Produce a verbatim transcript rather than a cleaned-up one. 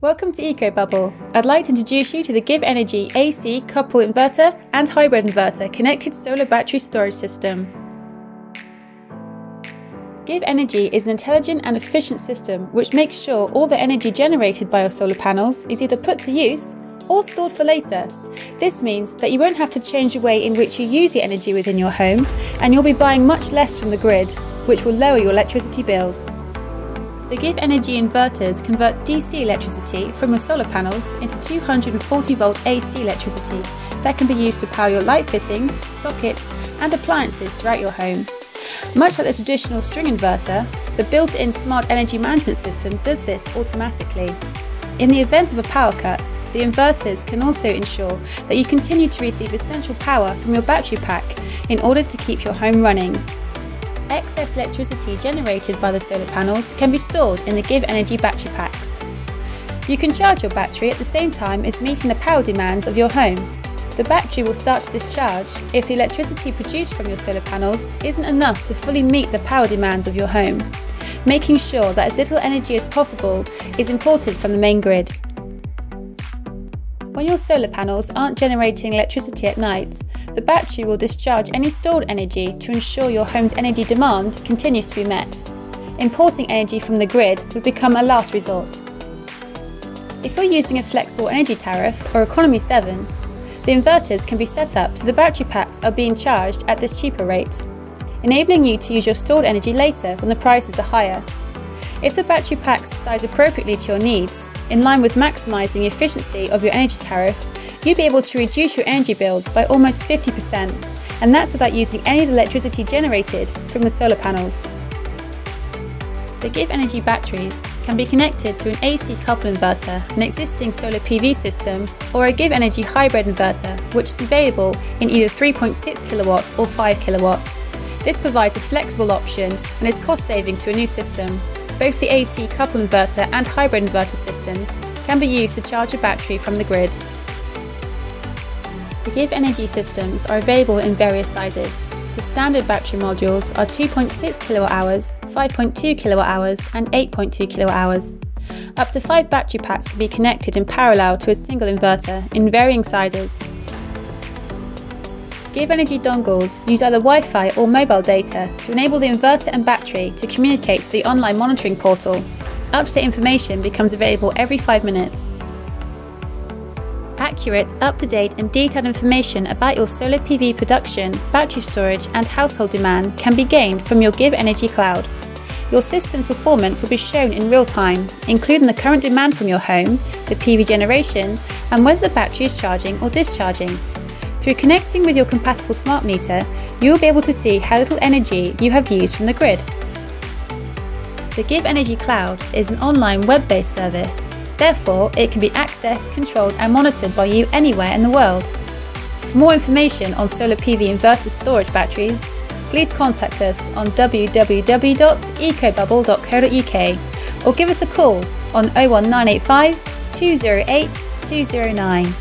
Welcome to EcoBubble. I'd like to introduce you to the GivEnergy A C couple inverter and hybrid inverter connected solar battery storage system. GivEnergy is an intelligent and efficient system which makes sure all the energy generated by your solar panels is either put to use or stored for later. This means that you won't have to change the way in which you use the energy within your home, and you'll be buying much less from the grid, which will lower your electricity bills. The GivEnergy inverters convert D C electricity from your solar panels into two hundred forty volt A C electricity that can be used to power your light fittings, sockets and appliances throughout your home. Much like the traditional string inverter, the built-in smart energy management system does this automatically. In the event of a power cut, the inverters can also ensure that you continue to receive essential power from your battery pack in order to keep your home running. Excess electricity generated by the solar panels can be stored in the GivEnergy battery packs. You can charge your battery at the same time as meeting the power demands of your home. The battery will start to discharge if the electricity produced from your solar panels isn't enough to fully meet the power demands of your home. Making sure that as little energy as possible is imported from the main grid. When your solar panels aren't generating electricity at night, the battery will discharge any stored energy to ensure your home's energy demand continues to be met. Importing energy from the grid would become a last resort. If you're using a flexible energy tariff or Economy seven, the inverters can be set up so the battery packs are being charged at this cheaper rate, enabling you to use your stored energy later when the prices are higher. If the battery pack is sized appropriately to your needs, in line with maximising the efficiency of your energy tariff, you'll be able to reduce your energy bills by almost fifty percent, and that's without using any of the electricity generated from the solar panels. The GivEnergy batteries can be connected to an A C couple inverter, an existing solar P V system, or a GivEnergy hybrid inverter, which is available in either three point six kilowatts or five kilowatts. This provides a flexible option and is cost-saving to a new system. Both the A C couple inverter and hybrid inverter systems can be used to charge a battery from the grid. The GivEnergy systems are available in various sizes. The standard battery modules are two point six kilowatt hours, five point two kilowatt hours and eight point two kilowatt hours. Up to five battery packs can be connected in parallel to a single inverter in varying sizes. GivEnergy dongles use either Wi-Fi or mobile data to enable the inverter and battery to communicate to the online monitoring portal. Up-to-date information becomes available every five minutes. Accurate, up-to-date and detailed information about your solar P V production, battery storage and household demand can be gained from your GivEnergy cloud. Your system's performance will be shown in real time, including the current demand from your home, the P V generation and whether the battery is charging or discharging. Through connecting with your compatible smart meter, you will be able to see how little energy you have used from the grid. The GivEnergy Cloud is an online web-based service. Therefore, it can be accessed, controlled and monitored by you anywhere in the world. For more information on solar P V inverter storage batteries, please contact us on w w w dot ecobubble dot co dot u k or give us a call on oh one nine eight five, two oh eight, two oh nine.